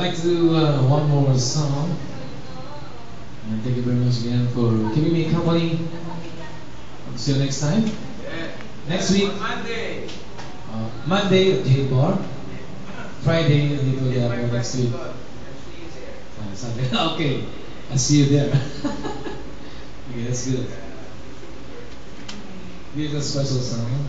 like to do one more song. And thank you very much again for keeping me company. See you next time. Yeah. Next week. Monday. Monday at J Bar. Friday a little there for next week. Sunday. Okay. I'll see you there. Okay, that's good. Here's a special song.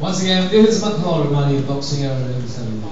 Once again, this is Matnol Romani, pop singer and celebrity.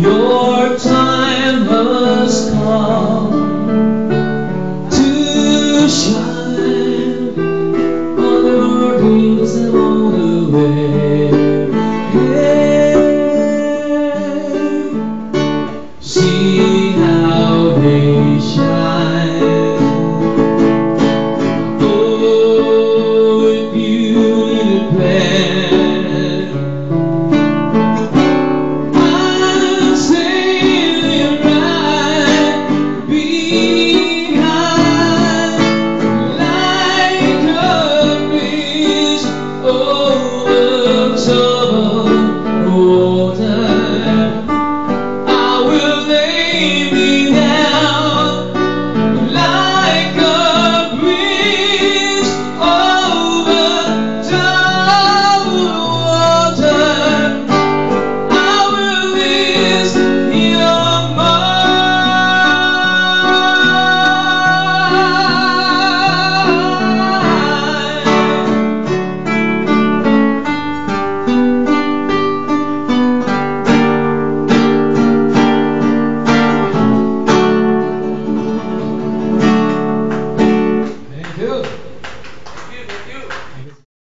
Your time